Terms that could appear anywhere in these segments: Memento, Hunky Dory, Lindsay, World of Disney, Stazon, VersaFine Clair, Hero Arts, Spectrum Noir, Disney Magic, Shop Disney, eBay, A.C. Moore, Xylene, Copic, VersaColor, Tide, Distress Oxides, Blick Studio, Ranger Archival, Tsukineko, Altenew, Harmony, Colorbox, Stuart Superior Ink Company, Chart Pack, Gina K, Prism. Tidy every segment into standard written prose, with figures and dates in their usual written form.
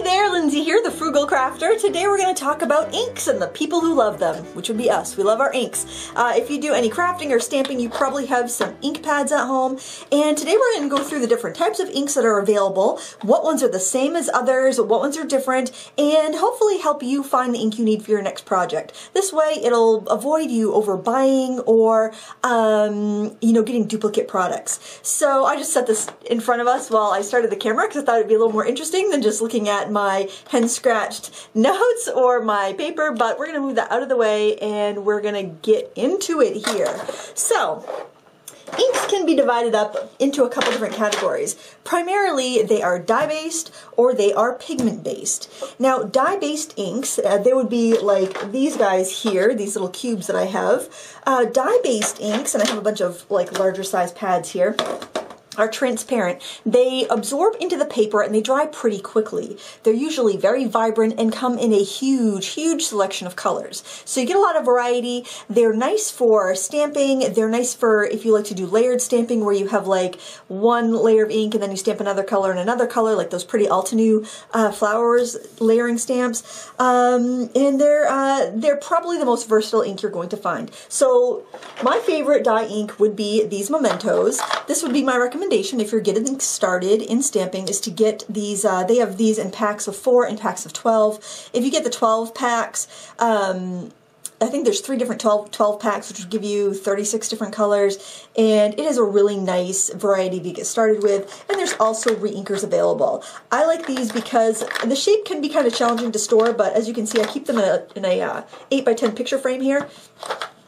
Hi there, Lindsay here, the Frugal Crafter. Today we're going to talk about inks and the people who love them, which would be us. We love our inks. If you do any crafting or stamping, you probably have some ink pads at home. And today we're going to go through the different types of inks that are available, what ones are the same as others, what ones are different, and hopefully help you find the ink you need for your next project. This way it'll avoid you overbuying or, getting duplicate products. So I just set this in front of us while I started the camera because I thought it'd be a little more interesting than just looking at my hand-scratched notes or my paper, but we're going to move that out of the way and we're going to get into it here. So, inks can be divided up into a couple different categories. Primarily, they are dye-based or they are pigment-based. Now, dye-based inks, they would be like these guys here, these little cubes that I have. Dye-based inks, and I have a bunch of like larger size pads here, are transparent. They absorb into the paper and they dry pretty quickly. They're usually very vibrant and come in a huge, huge selection of colors. So you get a lot of variety. They're nice for stamping. They're nice for if you like to do layered stamping where you have like one layer of ink and then you stamp another color and another color, like those pretty Altenew flowers layering stamps. And they're probably the most versatile ink you're going to find. So my favorite dye ink would be these Mementos. This would be my recommendation if you're getting started in stamping is to get these, they have these in packs of 4 and packs of 12. If you get the 12 packs, I think there's 3 different 12 packs, which would give you 36 different colors, and it is a really nice variety to get started with, and there's also re-inkers available. I like these because the shape can be kind of challenging to store, but as you can see, I keep them in a 8x10 picture frame here.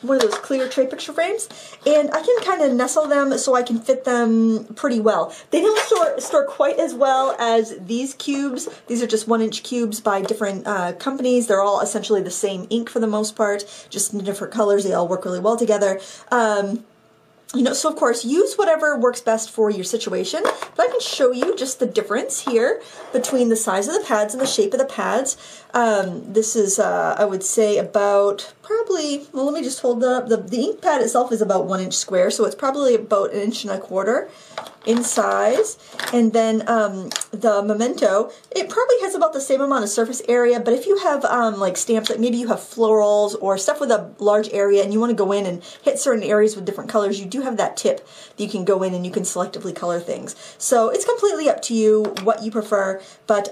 One of those clear tray picture frames, and I can kind of nestle them so I can fit them pretty well. They don't store quite as well as these cubes. These are just 1-inch cubes by different companies. They're all essentially the same ink for the most part, just in different colors. They all work really well together. So of course, use whatever works best for your situation, but I can show you just the difference here between the size of the pads and the shape of the pads. This is, I would say about probably, well, let me just hold that up. The ink pad itself is about 1-inch square, so it's probably about 1.25 inches in size. And then the Memento, it probably has about the same amount of surface area, but if you have like stamps, like maybe you have florals or stuff with a large area and you want to go in and hit certain areas with different colors, you do have that tip that you can go in and you can selectively color things. So it's completely up to you what you prefer, but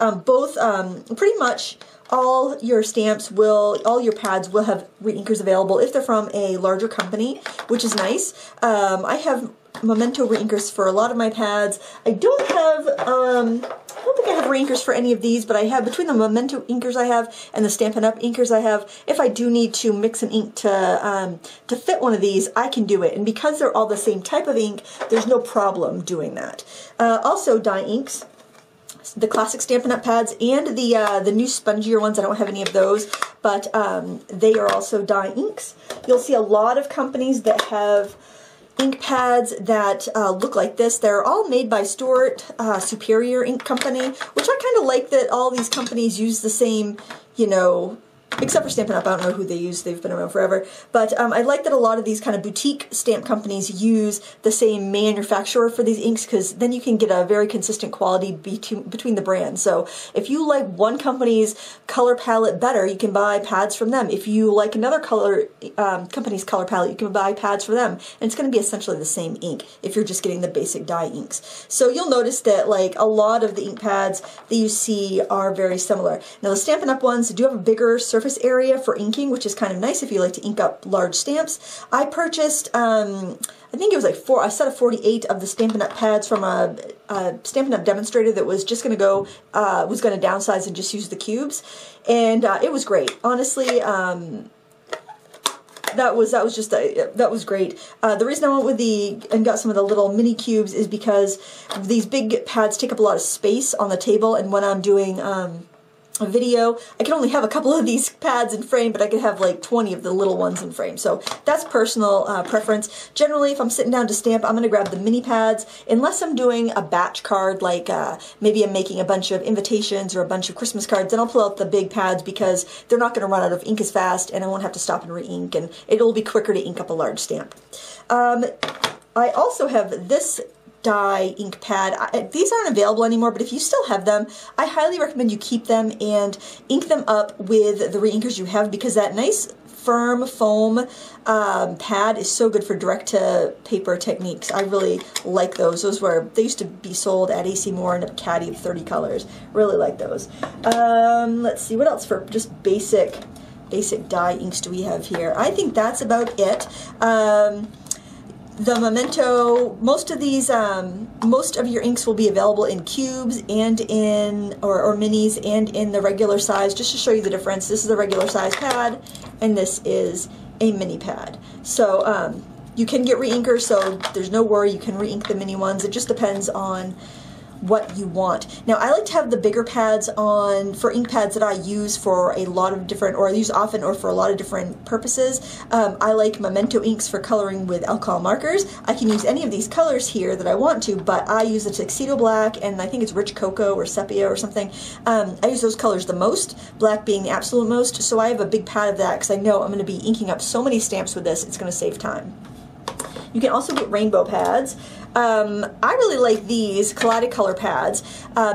pretty much all your stamps will, all your pads will have re-inkers available if they're from a larger company, which is nice. I have Memento re-inkers for a lot of my pads. I don't think I have re-inkers for any of these, but I have, between the Memento inkers I have and the Stampin' Up! Inkers I have, if I do need to mix an ink to fit one of these, I can do it. And because they're all the same type of ink, there's no problem doing that. Also, dye inks, the classic Stampin' Up! Pads and the new spongier ones, I don't have any of those, but they are also dye inks. You'll see a lot of companies that have ink pads that look like this. They're all made by Stuart Superior Ink Company, which I kind of like that all these companies use the same, except for Stampin' Up, I don't know who they use, they've been around forever, but I like that a lot of these kind of boutique stamp companies use the same manufacturer for these inks, because then you can get a very consistent quality between the brands. So if you like one company's color palette better, you can buy pads from them. If you like another company's color palette, you can buy pads from them, and it's going to be essentially the same ink if you're just getting the basic dye inks. So you'll notice that like a lot of the ink pads that you see are very similar. Now the Stampin' Up ones do have a bigger surface area for inking, which is kind of nice if you like to ink up large stamps. I purchased, I think it was like a set of 48 of the Stampin' Up! Pads from a Stampin' Up! Demonstrator that was just going to go, was going to downsize and just use the cubes, and it was great. Honestly, that was great. The reason I went with and got some of the little mini cubes is because these big pads take up a lot of space on the table, and when I'm doing a video, I can only have a couple of these pads in frame, but I could have like 20 of the little ones in frame. So that's personal preference. Generally, if I'm sitting down to stamp, I'm going to grab the mini pads, unless I'm doing a batch card, like maybe I'm making a bunch of invitations or a bunch of Christmas cards, then I'll pull out the big pads because they're not going to run out of ink as fast, and I won't have to stop and re-ink, and it'll be quicker to ink up a large stamp. I also have this dye ink pad. These aren't available anymore, but if you still have them, I highly recommend you keep them and ink them up with the reinkers you have, because that nice firm foam pad is so good for direct-to-paper techniques. I really like those. Those were, they used to be sold at A.C. Moore in a caddy of 30 colors. Really like those. Let's see, what else for just basic dye inks do we have here? I think that's about it. The Memento, most of these, most of your inks will be available in cubes and in, or minis, and in the regular size, just to show you the difference. This is a regular size pad, and this is a mini pad. So you can get reinkers, so there's no worry, you can reink the mini ones. It just depends on what you want. Now, I like to have the bigger pads on for ink pads that I use for a lot of different, or I use often, or for a lot of different purposes. I like Memento inks for coloring with alcohol markers. I can use any of these colors here that I want to, but I use a Tuxedo Black, and I think it's Rich Cocoa or Sepia or something. I use those colors the most, black being the absolute most, so I have a big pad of that because I know I'm going to be inking up so many stamps with this, it's going to save time. You can also get rainbow pads. I really like these collided color pads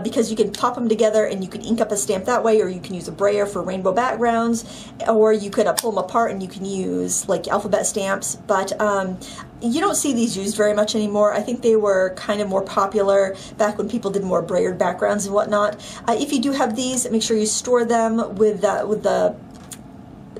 because you can pop them together and you can ink up a stamp that way, or you can use a brayer for rainbow backgrounds, or you could pull them apart and you can use like alphabet stamps. But you don't see these used very much anymore. I think they were kind of more popular back when people did more brayered backgrounds and whatnot. If you do have these, make sure you store them with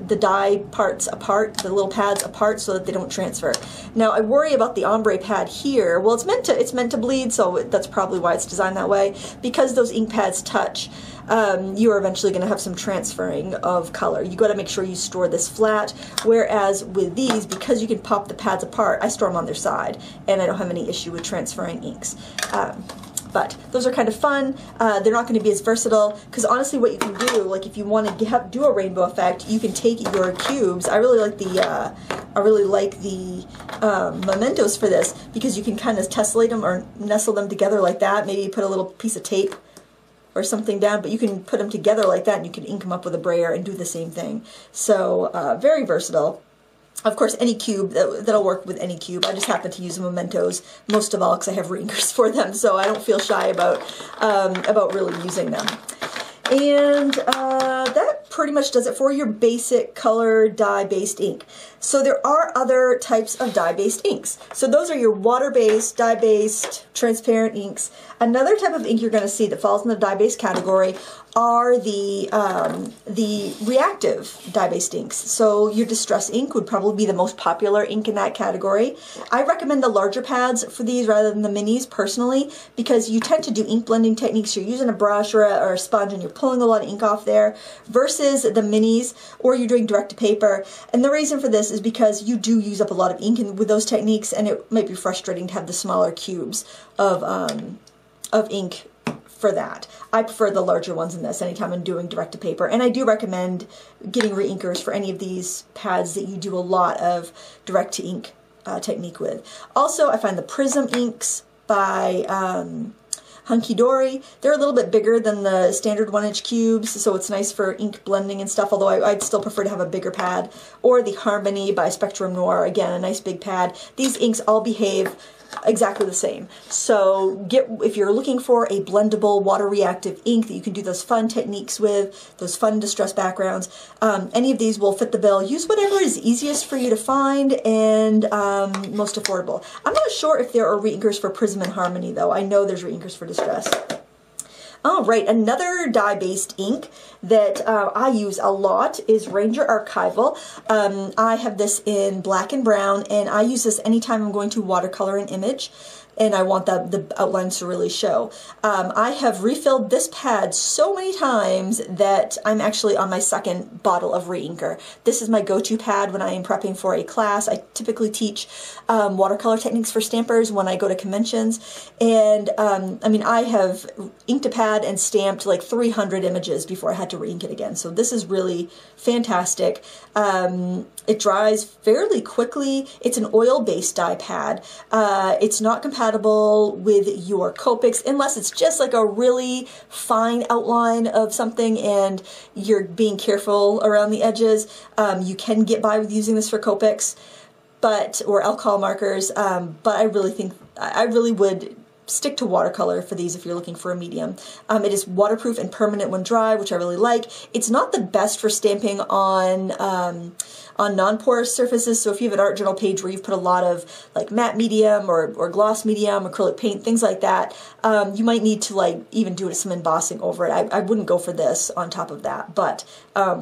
the dye parts apart, the little pads apart, so that they don't transfer. Now, I worry about the ombre pad here. Well, it's meant to bleed, so that's probably why it's designed that way. Because those ink pads touch, you are eventually going to have some transferring of color. You got to make sure you store this flat, whereas with these, because you can pop the pads apart, I store them on their side, and I don't have any issue with transferring inks. But those are kind of fun. They're not going to be as versatile, because honestly what you can do, like if you want to do a rainbow effect, you can take your cubes. I really like the Mementos for this, because you can kind of tessellate them or nestle them together like that. Maybe you put a little piece of tape or something down, but you can put them together like that, and you can ink them up with a brayer and do the same thing. So very versatile. Of course, any cube, that'll work with any cube. I just happen to use Mementos most of all because I have reinkers for them, so I don't feel shy about really using them. And that pretty much does it for your basic color dye-based ink. So there are other types of dye-based inks. So those are your water-based, dye-based, transparent inks. Another type of ink you're going to see that falls in the dye-based category are the reactive dye-based inks. So your Distress ink would probably be the most popular ink in that category. I recommend the larger pads for these rather than the minis personally, because you tend to do ink blending techniques. You're using a brush or a sponge, and you're pulling a lot of ink off there, versus the minis, or you're doing direct-to-paper. And the reason for this is because you do use up a lot of ink with those techniques, and it might be frustrating to have the smaller cubes of ink for that. I prefer the larger ones in this anytime I'm doing direct-to-paper, and I do recommend getting reinkers for any of these pads that you do a lot of direct-to-ink technique with. Also, I find the Prism inks by Hunky Dory. They're a little bit bigger than the standard 1-inch cubes, so it's nice for ink blending and stuff, although I'd still prefer to have a bigger pad. Or the Harmony by Spectrum Noir, again, a nice big pad. These inks all behave exactly the same. So if you're looking for a blendable water reactive ink that you can do those fun techniques with, those fun distress backgrounds, any of these will fit the bill. Use whatever is easiest for you to find and most affordable. I'm not sure if there are reinkers for Prism and Harmony though. I know there's reinkers for Distress. Alright, another dye-based ink that I use a lot is Ranger Archival. I have this in black and brown, and I use this anytime I'm going to watercolor an image and I want the outlines to really show. I have refilled this pad so many times that I'm actually on my second bottle of reinker. This is my go-to pad when I am prepping for a class. I typically teach watercolor techniques for stampers when I go to conventions. And I mean, I have inked a pad and stamped like 300 images before I had to reink it again. So this is really fantastic. It dries fairly quickly. It's an oil-based dye pad. It's not compatible with your Copics unless it's just like a really fine outline of something and you're being careful around the edges. You can get by with using this for Copics, or alcohol markers, but I really would stick to watercolor for these if you're looking for a medium. It is waterproof and permanent when dry, which I really like. It's not the best for stamping on non-porous surfaces, so if you have an art journal page where you've put a lot of like matte medium or gloss medium, acrylic paint, things like that, you might need to like even do some embossing over it. I wouldn't go for this on top of that, but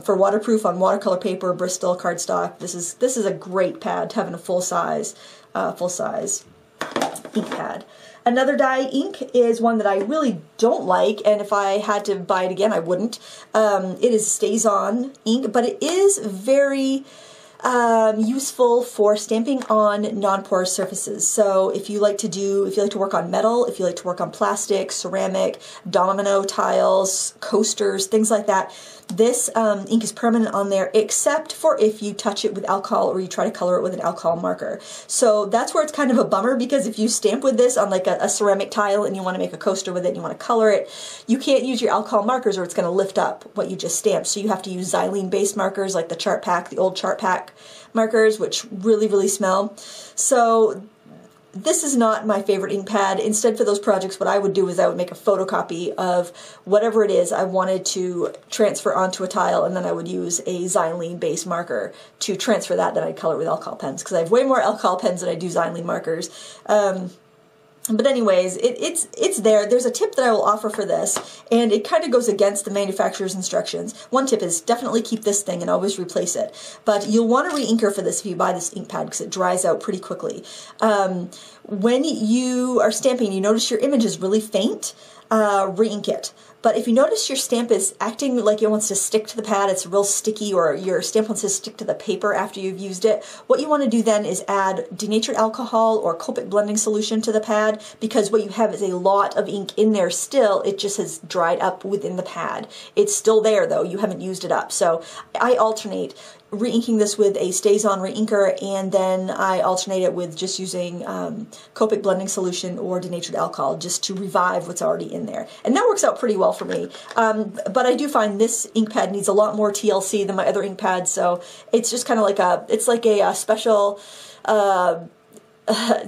for waterproof on watercolor paper, Bristol, cardstock, this is a great pad to have in a full size ink pad. Another dye ink is one that I really don't like, and if I had to buy it again, I wouldn't. It is Stazon ink, but it is very useful for stamping on non-porous surfaces. So if you like to work on metal, if you like to work on plastic, ceramic, domino tiles, coasters, things like that, this ink is permanent on there, except for if you touch it with alcohol or you try to color it with an alcohol marker. So that's where it's kind of a bummer, because if you stamp with this on like a ceramic tile and you want to make a coaster with it and you want to color it, you can't use your alcohol markers or it's going to lift up what you just stamped. So you have to use xylene-based markers like the Chart Pack, the old Chart Pack markers, which really, really smell. So this is not my favorite ink pad. Instead, for those projects, what I would do is I would make a photocopy of whatever it is I wanted to transfer onto a tile, and then I would use a xylene-based marker to transfer that, then I'd color with alcohol pens, because I have way more alcohol pens than I do xylene markers. But anyways, it's there. There's a tip that I will offer for this, and it kind of goes against the manufacturer's instructions. One tip is definitely keep this thing and always replace it. But you'll want to reinker for this if you buy this ink pad, because it dries out pretty quickly. When you are stamping, you notice your image is really faint, reink it. But if you notice your stamp is acting like it wants to stick to the pad, it's real sticky, or your stamp wants to stick to the paper after you've used it, what you want to do then is add denatured alcohol or Copic blending solution to the pad, because what you have is a lot of ink in there still. It just has dried up within the pad. It's still there though, you haven't used it up. So I alternate reinking this with a Stazon reinker, and then I alternate it with just using Copic blending solution or denatured alcohol just to revive what's already in there. And that works out pretty well for me. But I do find this ink pad needs a lot more TLC than my other ink pads, so it's just kind of like a special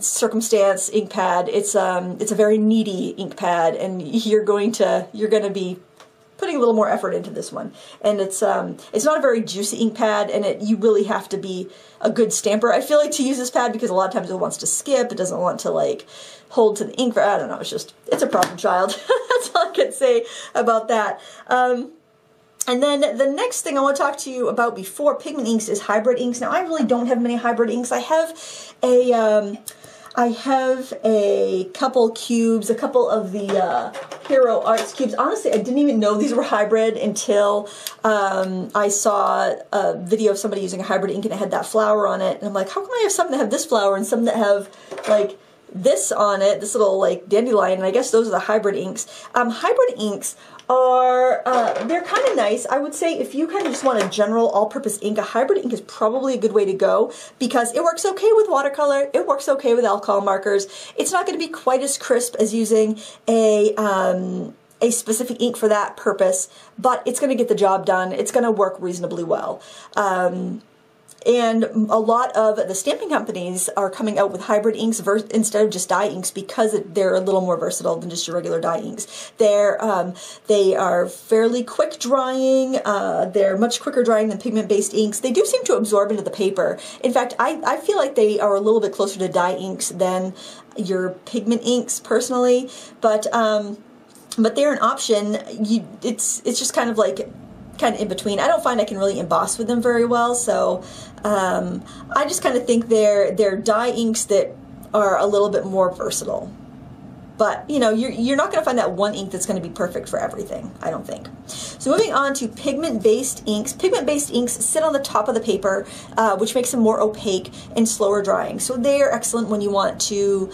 circumstance ink pad. It's a very needy ink pad, and you're going to be putting a little more effort into this one. And it's not a very juicy ink pad, and you really have to be a good stamper, I feel like, to use this pad, because a lot of times it wants to skip, it doesn't want to like hold to the ink, I don't know, it's a problem child. That's all I can say about that. And then the next thing I want to talk to you about before pigment inks is hybrid inks. Now I really don't have many hybrid inks. I have a couple cubes, a couple of the Hero Arts cubes. Honestly, I didn't even know these were hybrid until I saw a video of somebody using a hybrid ink and it had that flower on it. And I'm like, how come I have some that have this flower and some that have like this on it, this little like dandelion? And I guess those are the hybrid inks. Hybrid inks are, they're kind of nice. I would say if you kind of just want a general all-purpose ink, a hybrid ink is probably a good way to go, because it works okay with watercolor, it works okay with alcohol markers. It's not going to be quite as crisp as using a specific ink for that purpose, but it's going to get the job done. It's going to work reasonably well. And a lot of the stamping companies are coming out with hybrid inks instead of just dye inks, because they're a little more versatile than just your regular dye inks. They are fairly quick drying. They're much quicker drying than pigment-based inks. They do seem to absorb into the paper. In fact, I feel like they are a little bit closer to dye inks than your pigment inks, personally. But they're an option. It's just kind of like kind of in between. I don't find I can really emboss with them very well, so I just kind of think they're dye inks that are a little bit more versatile. But you know, you're not going to find that one ink that's going to be perfect for everything, I don't think. So moving on to pigment-based inks. Pigment-based inks sit on the top of the paper, which makes them more opaque and slower drying. So they are excellent when you want to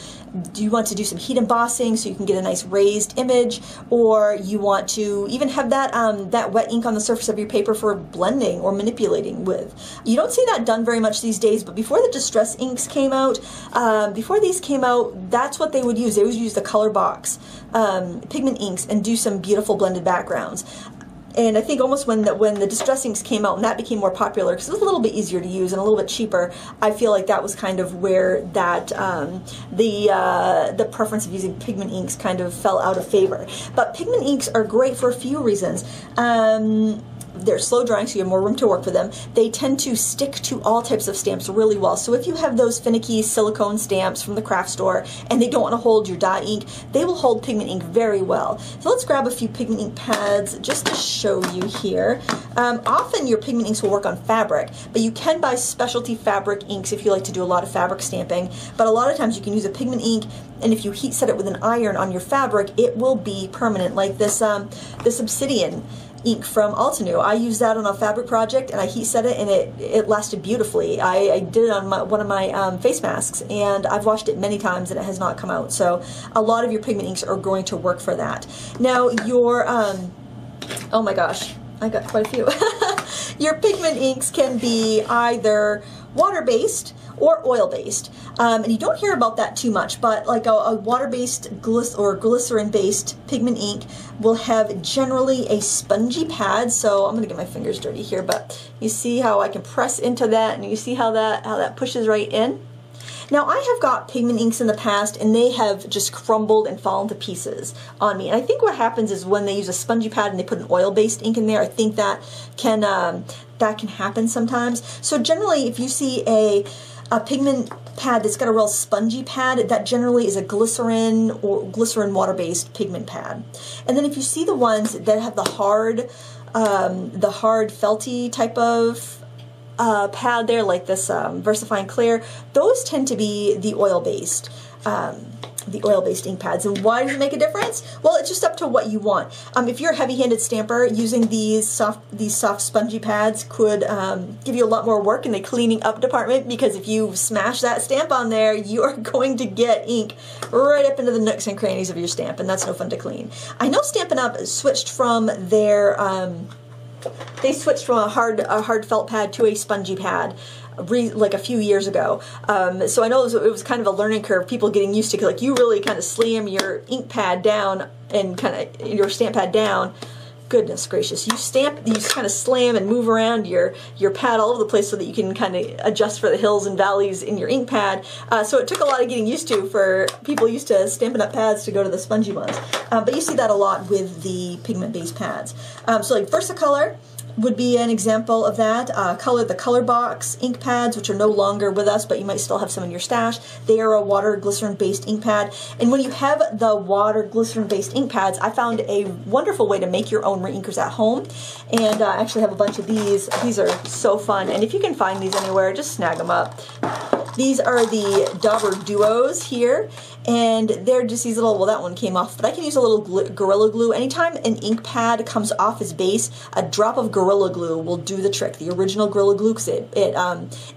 do some heat embossing, so you can get a nice raised image, or you want to even have that that wet ink on the surface of your paper for blending or manipulating with. You don't see that done very much these days, but before the distress inks came out, that's what they would use. They would use the Colorbox pigment inks and do some beautiful blended backgrounds. And I think almost when the distress inks came out and that became more popular because it was a little bit easier to use and a little bit cheaper, I feel like that was kind of where that the preference of using pigment inks kind of fell out of favor. But pigment inks are great for a few reasons. They're slow drying, so you have more room to work with them. They tend to stick to all types of stamps really well. So if you have those finicky silicone stamps from the craft store and they don't want to hold your dye ink, they will hold pigment ink very well. So let's grab a few pigment ink pads just to show you here. Often your pigment inks will work on fabric, but you can buy specialty fabric inks if you like to do a lot of fabric stamping. But a lot of times you can use a pigment ink, and if you heat set it with an iron on your fabric, it will be permanent, like this, this obsidian ink from Altenew. I used that on a fabric project and I heat set it and it lasted beautifully. I did it on one of my face masks, and I've washed it many times and it has not come out. So a lot of your pigment inks are going to work for that. Now your, oh my gosh, I got quite a few. Your pigment inks can be either water-based or oil-based. And you don't hear about that too much, but like a water-based glycerin-based pigment ink will have generally a spongy pad. So I'm gonna get my fingers dirty here, but you see how I can press into that, and you see how that pushes right in. Now I have got pigment inks in the past and they have just crumbled and fallen to pieces on me. And I think what happens is when they use a spongy pad and they put an oil-based ink in there, I think that can happen sometimes. So generally if you see a pigment pad that's got a real spongy pad, that generally is a glycerin or glycerin water-based pigment pad. And then if you see the ones that have the hard felty type of pad there, like this VersaFine Clair, those tend to be the oil-based ink pads. And why does it make a difference? Well, it's just up to what you want. If you're a heavy-handed stamper, using these soft spongy pads could give you a lot more work in the cleaning up department, because if you smash that stamp on there, you are going to get ink right up into the nooks and crannies of your stamp, and that's no fun to clean. I know Stampin' Up! Switched from their they switched from a hard felt pad to a spongy pad like a few years ago. So I know it was kind of a learning curve, people getting used to, like, you really kind of slam your ink pad down and kind of your stamp pad down. Goodness gracious, you kind of slam and move around your pad all over the place so that you can kind of adjust for the hills and valleys in your ink pad. So it took a lot of getting used to for people used to Stampin' Up! Pads to go to the spongy ones. But you see that a lot with the pigment-based pads. So like VersaColor would be an example of that. The Colorbox ink pads, which are no longer with us, but you might still have some in your stash. They are a water glycerin-based ink pad. And when you have the water glycerin-based ink pads, I found a wonderful way to make your own reinkers at home. And I actually have a bunch of these. These are so fun. And if you can find these anywhere, just snag them up. These are the Dauber Duos here, and they're just these little, well, that one came off, but I can use a little Gorilla Glue. Anytime an ink pad comes off its base, a drop of Gorilla Glue will do the trick. The original Gorilla Glue, because it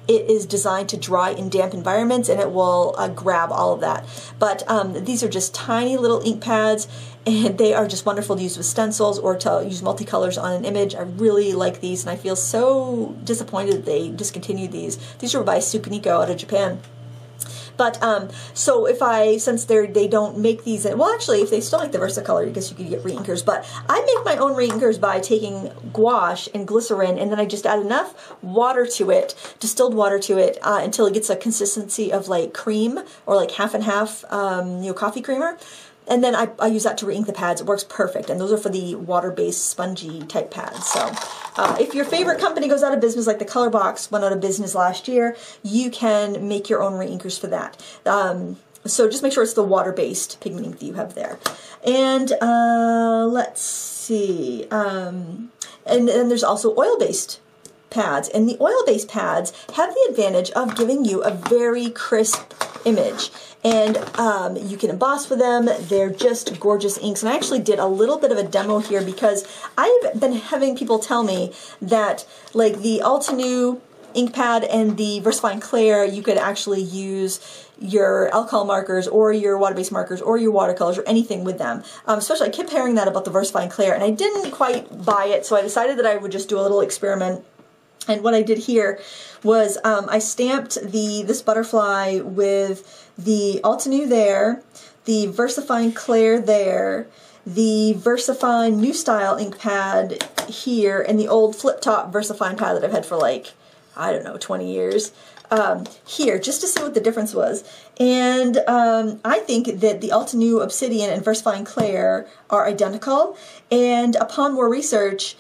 is designed to dry in damp environments, and it will grab all of that. But these are just tiny little ink pads, and they are just wonderful to use with stencils or to use multicolors on an image. I really like these, and I feel so disappointed they discontinued these. These were by Tsukineko out of Japan. But so if I, since they don't make these, well, actually, if they still make the VersaColor, I guess you could get reinkers. But I make my own reinkers by taking gouache and glycerin, and then I just add enough water to it, distilled water to it, until it gets a consistency of like cream or like half and half, you know, coffee creamer. And then I use that to reink the pads. It works perfect, and those are for the water-based spongy type pads. So if your favorite company goes out of business, like the Colorbox went out of business last year, you can make your own reinkers for that. So just make sure it's the water-based pigment ink that you have there. And let's see. And then there's also oil-based pads, and the oil-based pads have the advantage of giving you a very crisp image. And you can emboss with them. They're just gorgeous inks. And I actually did a little bit of a demo here because I've been having people tell me that, like, the Altenew ink pad and the VersaFine Clair, you could actually use your alcohol markers or your water-based markers or your watercolors or anything with them. Especially, I kept hearing that about the VersaFine Clair, and I didn't quite buy it, so I decided that I would just do a little experiment. And what I did here was I stamped this butterfly with the Altenew there, the VersaFine Clair there, the VersaFine New Style ink pad here and the old flip top VersaFine pad that I've had for like, I don't know, 20 years here, just to see what the difference was. And I think that the Altenew Obsidian and VersaFine Clair are identical, and upon more research,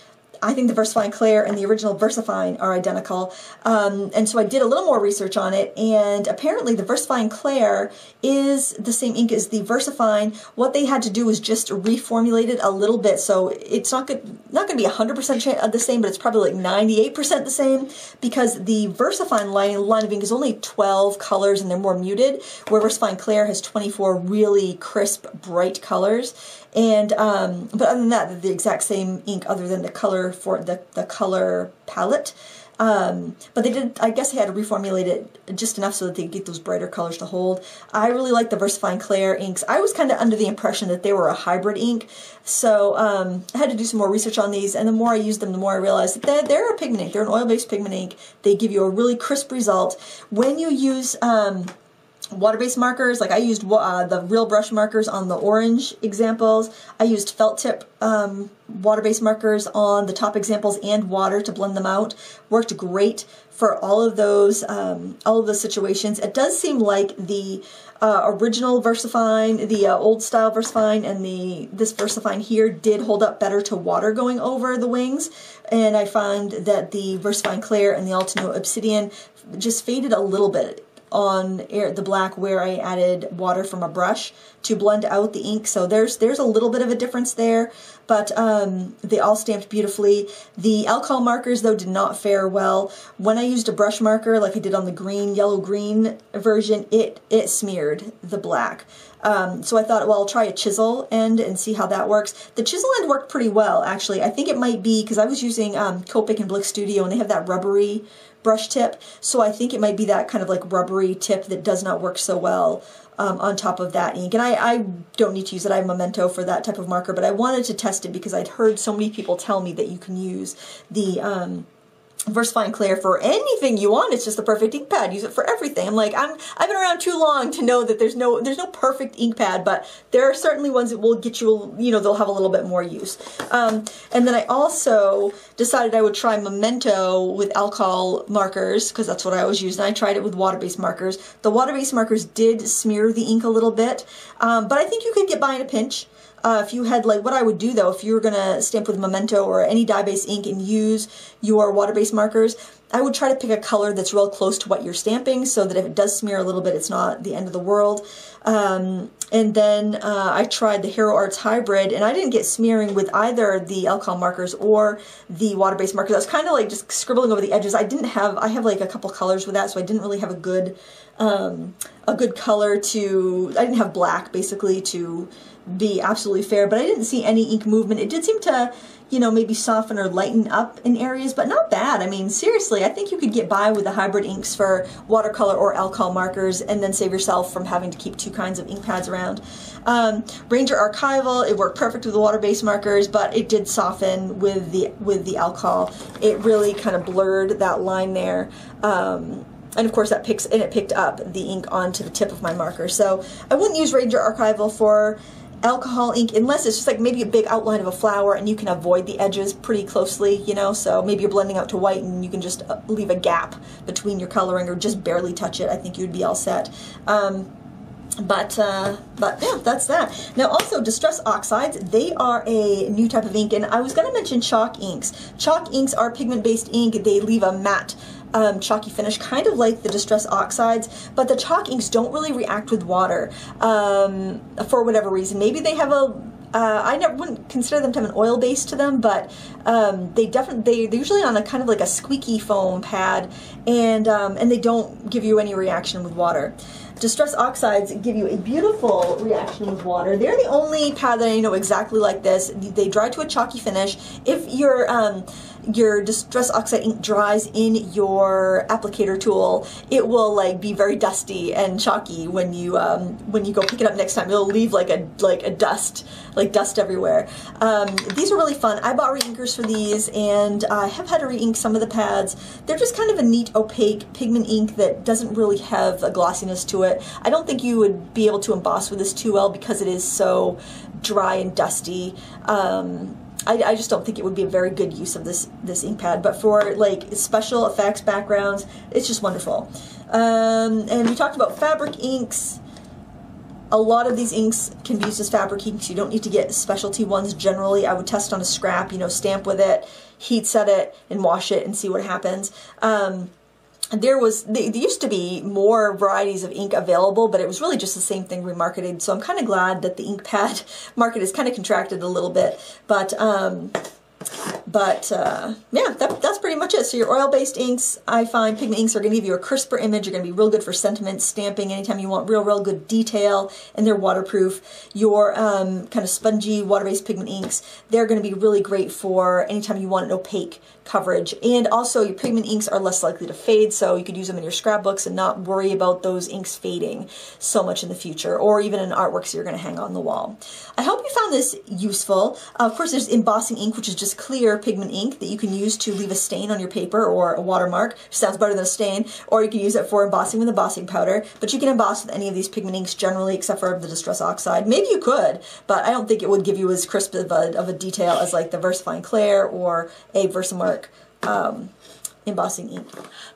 I think the VersaFine Clair and the original VersaFine are identical, and so I did a little more research on it, and apparently the VersaFine Clair is the same ink as the VersaFine. What they had to do was just reformulate it a little bit, so it's not going to be 100% the same, but it's probably like 98% the same, because the VersaFine line of ink is only 12 colors and they're more muted, where VersaFine Clair has 24 really crisp, bright colors. And but other than that, they're the exact same ink, other than the color for the color palette. But they did, I guess they had to reformulate it just enough so that they get those brighter colors to hold. I really like the VersaFine Clair inks. I was kind of under the impression that they were a hybrid ink, so I had to do some more research on these, and the more I used them, the more I realized that they're a pigment ink. They're an oil-based pigment ink. They give you a really crisp result. When you use water-based markers, like I used the real brush markers on the orange examples, I used felt tip water-based markers on the top examples and water to blend them out. Worked great for all of those situations. It does seem like the original VersaFine, the old style VersaFine, and this VersaFine here did hold up better to water going over the wings, and I found that the VersaFine Clair and the Altenew Obsidian just faded a little bit on the black where I added water from a brush to blend out the ink. So there's a little bit of a difference there, but they all stamped beautifully. The alcohol markers, though, did not fare well. When I used a brush marker, like I did on the green, yellow-green version, it smeared the black. So I thought, well, I'll try a chisel end and see how that works. The chisel end worked pretty well, actually. I think it might be, because I was using Copic and Blick Studio, and they have that rubbery brush tip, so I think it might be that kind of like rubbery tip that does not work so well on top of that ink. And I don't need to use it. I have Memento for that type of marker, but I wanted to test it because I'd heard so many people tell me that you can use the VersaFine Clair for anything you want. It's just the perfect ink pad. Use it for everything. I'm like, I've been around too long to know that there's no perfect ink pad, but there are certainly ones that will get you, you know, they'll have a little bit more use. And then I also decided I would try Memento with alcohol markers, because that's what I always use, and I tried it with water-based markers. The water-based markers did smear the ink a little bit, but I think you could get by in a pinch. If you had, like, what I would do, though, if you were going to stamp with Memento or any dye-based ink and use your water-based markers, I would try to pick a color that's real close to what you're stamping, so that if it does smear a little bit, it's not the end of the world. And then I tried the Hero Arts Hybrid, and I didn't get smearing with either the alcohol markers or the water-based markers. I was kind of like just scribbling over the edges. I have like a couple colors with that, so I didn't really have a good color to, I didn't have black basically to be absolutely fair, but I didn't see any ink movement. It did seem to, you know, maybe soften or lighten up in areas, but not bad. I mean, seriously, I think you could get by with the hybrid inks for watercolor or alcohol markers, and then save yourself from having to keep two kinds of ink pads around. Ranger Archival, it worked perfect with the water-based markers, but it did soften with the alcohol. It really kind of blurred that line there. And of course it picked up the ink onto the tip of my marker. So I wouldn't use Ranger Archival for alcohol ink unless it's just like maybe a big outline of a flower and you can avoid the edges pretty closely, you know, so maybe you're blending out to white and you can just leave a gap between your coloring or just barely touch it. I think you'd be all set. But yeah, that's that. Now also, Distress Oxides, they are a new type of ink, and I was going to mention chalk inks. Chalk inks are pigment-based ink. They leave a matte chalky finish, kind of like the Distress Oxides, but the chalk inks don't really react with water for whatever reason. Maybe they have I wouldn't consider them to have an oil base to them, but they're usually on a kind of like a squeaky foam pad, and they don't give you any reaction with water. Distress Oxides give you a beautiful reaction with water. They're the only pad that I know exactly like this. They dry to a chalky finish. If your Distress Oxide ink dries in your applicator tool, it will like be very dusty and chalky when you go pick it up next time. It'll leave like dust everywhere. These are really fun. I bought reinkers for these, and I have had to reink some of the pads. They're just kind of a neat opaque pigment ink that doesn't really have a glossiness to it. I don't think you would be able to emboss with this too well because it is so dry and dusty. I just don't think it would be a very good use of this ink pad, but for like special effects backgrounds, it's just wonderful. And we talked about fabric inks. A lot of these inks can be used as fabric inks. You don't need to get specialty ones generally. I would test on a scrap, you know, stamp with it, heat set it, and wash it and see what happens. There used to be more varieties of ink available, but it was really just the same thing remarketed. So I'm kind of glad that the ink pad market has kind of contracted a little bit, but yeah, that's pretty much it. So your oil-based inks, I find pigment inks are going to give you a crisper image. You're going to be real good for sentiment stamping anytime you want real good detail, and they're waterproof. Your kind of spongy water-based pigment inks, they're going to be really great for anytime you want an opaque coverage. And also your pigment inks are less likely to fade, so you could use them in your scrapbooks and not worry about those inks fading so much in the future, or even in artworks you're going to hang on the wall. I hope you found this useful. Of course, there's embossing ink, which is just clear pigment ink that you can use to leave a stain on your paper or a watermark. Sounds better than a stain. Or you can use it for embossing with embossing powder, but you can emboss with any of these pigment inks generally except for the Distress Oxide. Maybe you could, but I don't think it would give you as crisp of a detail as like the VersaFine Clair or a VersaMark embossing ink.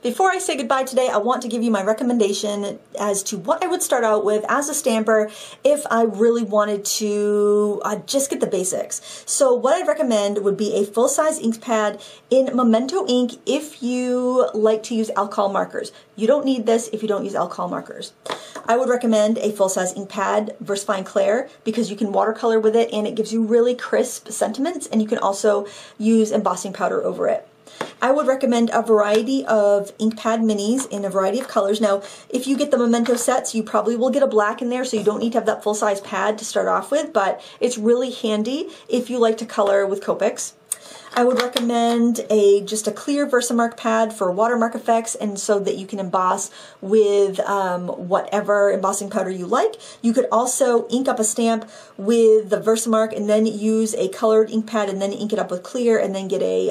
Before I say goodbye today, I want to give you my recommendation as to what I would start out with as a stamper if I really wanted to just get the basics. So what I'd recommend would be a full-size ink pad in Memento ink if you like to use alcohol markers. You don't need this if you don't use alcohol markers. I would recommend a full-size ink pad, VersaFine Clair, because you can watercolor with it and it gives you really crisp sentiments, and you can also use embossing powder over it. I would recommend a variety of ink pad minis in a variety of colors. Now, if you get the Memento sets, you probably will get a black in there, so you don't need to have that full-size pad to start off with, but it's really handy if you like to color with Copics. I would recommend just a clear VersaMark pad for watermark effects, and so that you can emboss with whatever embossing powder you like. You could also ink up a stamp with the VersaMark and then use a colored ink pad and then ink it up with clear, and then get a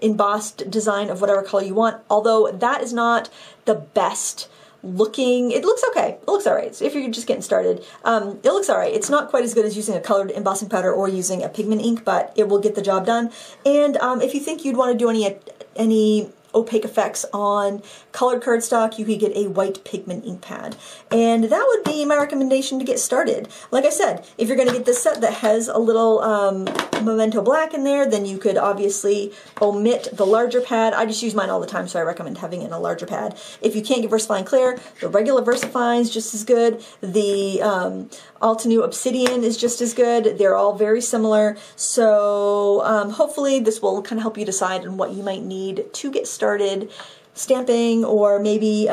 embossed design of whatever color you want. Although that is not the best looking, it looks okay. It looks all right. So if you're just getting started, it looks all right. It's not quite as good as using a colored embossing powder or using a pigment ink, but it will get the job done. And if you think you'd want to do any opaque effects on colored cardstock, you could get a white pigment ink pad. And that would be my recommendation to get started. Like I said, if you're going to get this set that has a little Memento black in there, then you could obviously omit the larger pad. I just use mine all the time, so I recommend having it in a larger pad. If you can't get VersaFine Clair, the regular VersaFine is just as good. The Altenew Obsidian is just as good. They're all very similar. So hopefully this will kind of help you decide on what you might need to get started stamping, or maybe you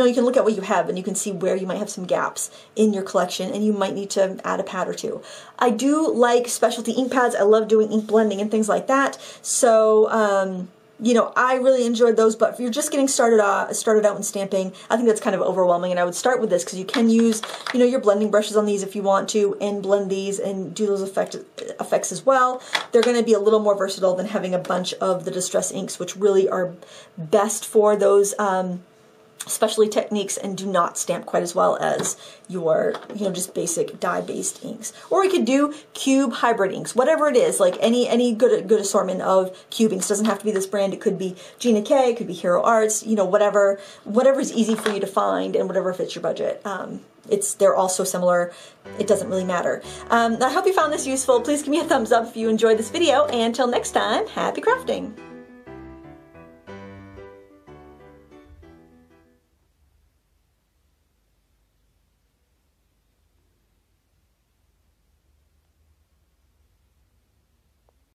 know, you can look at what you have and you can see where you might have some gaps in your collection and you might need to add a pad or two. I do like specialty ink pads. I love doing ink blending and things like that, so you know, I really enjoyed those. But if you're just getting started out in stamping, I think that's kind of overwhelming, and I would start with this because you can use, you know, your blending brushes on these if you want to, and blend these and do those effects as well. They're going to be a little more versatile than having a bunch of the Distress inks, which really are best for those specialty techniques and do not stamp quite as well as your, you know, just basic dye-based inks. Or we could do cube hybrid inks, whatever it is, like any good assortment of cube inks. Doesn't have to be this brand. It could be Gina K, it could be Hero Arts, you know, whatever is easy for you to find and whatever fits your budget. They're all so similar, it doesn't really matter. I hope you found this useful. Please give me a thumbs up if you enjoyed this video, and until next time, happy crafting!